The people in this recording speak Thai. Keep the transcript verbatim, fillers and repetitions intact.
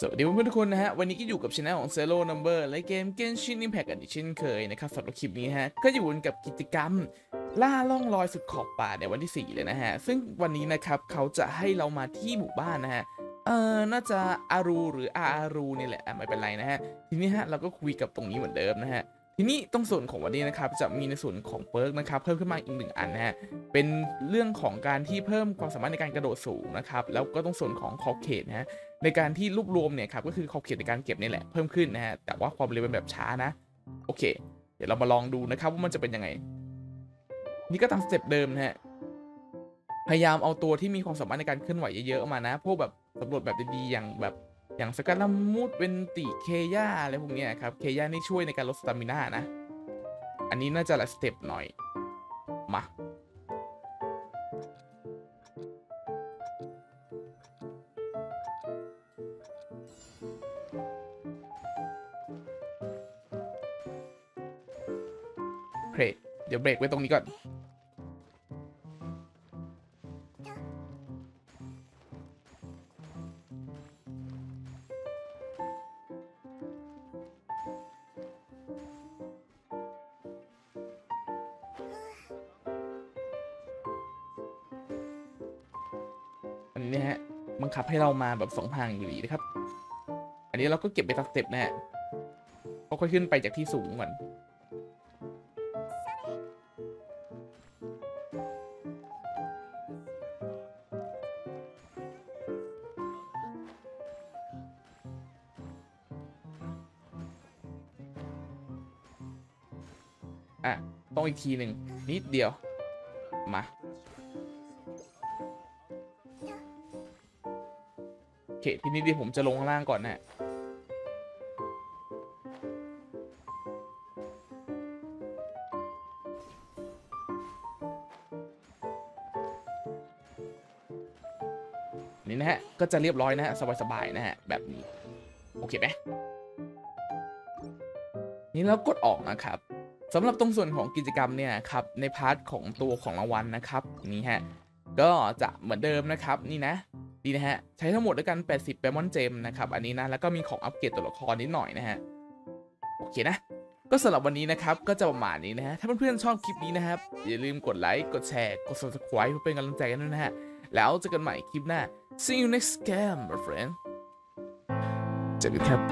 สวัสดีเพื่อนๆทุกคนนะฮะวันนี้ก็อยู่กับช่องของ Zero Number และเกม Genshin Impact กันอีกเช่นเคยนะครับสำหรับคลิปนี้ฮะก็อยู่กับกิจกรรมล่าล่องลอยสุดขอบป่าในวันที่สี่เลยนะฮะซึ่งวันนี้นะครับเขาจะให้เรามาที่หมู่บ้านนะฮะเออน่าจะอารูหรืออารูนี่แหละไม่เป็นไรนะฮะทีนี้ฮะเราก็คุยกับตรงนี้เหมือนเดิมนะฮะทีนี้ตรงส่วนของวันนี้นะครับจะมีในส่วนของเปิร์กนะครับเพิ่มขึ้นมาอีกหนึ่งอันนะฮะเป็นเรื่องของการที่เพิ่มความสามารถในการกระโดดสูงนะครับแล้วก็ตรงส่วนของขอบเขตนะฮะในการที่รวบรวมเนี่ยครับก็คือขอบเขตในการเก็บนี่แหละเพิ่มขึ้นนะฮะแต่ว่าความเร็วเป็นแบบช้านะโอเคเดี๋ยวเรามาลองดูนะครับว่ามันจะเป็นยังไงนี่ก็ตามสเต็ปเดิมนะฮะพยายามเอาตัวที่มีความสามารถในการเคลื่อนไหวเยอะๆมานะพวกแบบสำรวจแบบดีๆอย่างแบบอย่างสกัดละมุดเวนติเคย่าอะไรพวกนี้ครับเคย่านี่ช่วยในการลดสตามิน่านะอันนี้น่าจะละสเต็ปหน่อยมาเพลเดี๋ยวเบรกไว้ตรงนี้ก่อนนี่ฮะบังคับให้เรามาแบบสองทางอยู่ดีนะครับอันนี้เราก็เก็บไปตักเต็บนะฮะก็ค่อยขึ้นไปจากที่สูงก่อนอ่ะต้องอีกทีหนึ่งนิดเดียวมาโอเคทีนี้ดิผมจะลงข้างล่างก่อนนะนี่นะฮะก็จะเรียบร้อยนะฮะสบายๆนะฮะแบบนี้โอเคไหมนี่เรากดออกนะครับสำหรับตรงส่วนของกิจกรรมเนี่ยครับในพาร์ทของตัวของรางวัลนะครับนี่ฮะก็จะเหมือนเดิมนะครับนี่นะดีนะฮะใช้ทั้งหมดด้วยกันแปดสิบแปมอนเจมนะครับอันนี้นะแล้วก็มีของอัปเกรดตัวละครนิดหน่อยนะฮะโอเคนะก็สำหรับวันนี้นะครับก็จะประมาณนี้นะฮะถ้าเพื่อนๆชอบคลิปนี้นะครับอย่าลืมกดไลค์กดแชร์กด ซับสไครบ์ เพื่อเป็นกำลังใจกันด้วยนะฮะแล้วเจอกันใหม่คลิปหน้า see you next time my friend เจอกันครับ